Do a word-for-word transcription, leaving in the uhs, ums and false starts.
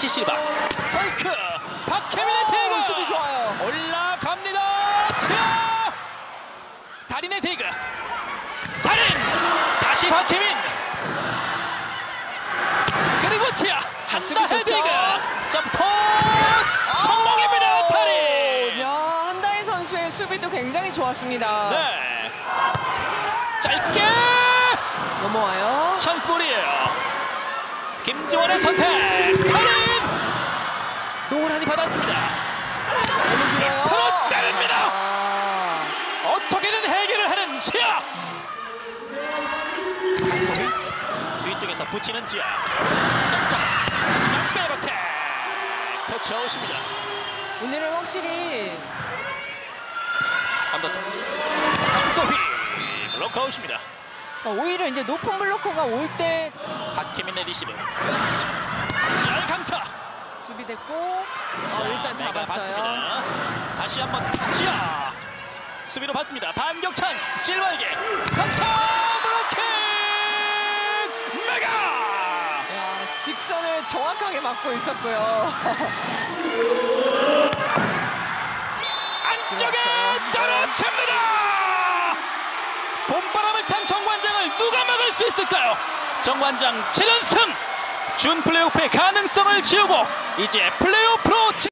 다시 실바 스파이크 박혜민의 테이크 수비 좋아요. 올라갑니다. 치아 달인의 테이크 달인 다시 박혜민 그리고 치아 한다 헤딩 점프 성공입니다. 달인 한다혜 선수의 수비도 굉장히 좋았습니다. 네 짧게 넘어와요. 찬스볼이에요. 김지원의 선택! 달인! 노란이 받았습니다. 밑으로 때립니다. 아 어떻게든 해결을 하는 지아! 강성희 뒤쪽에서 붙이는 지아. 점프스! 백어택! 터치아웃입니다. 오늘은 확실히 언더토스 강성희 블록아웃입니다. 오히려 이제 높은 블로커가 올 때 박혜민의 리시브 지아의 강타 수비 됐고 어, 일단 잡았어요. 다시 한번 지아 수비로 봤습니다. 반격 찬스 실버에게 강타 블로킹 메가 야, 직선을 정확하게 맞고 있었고요. 안쪽에 떨어집니다. 봄바람을 탄 정관장을 누가 막을 수 있을까요? 정관장 칠 연승! 준 플레이오프의 가능성을 지우고 이제 플레이오프로 진...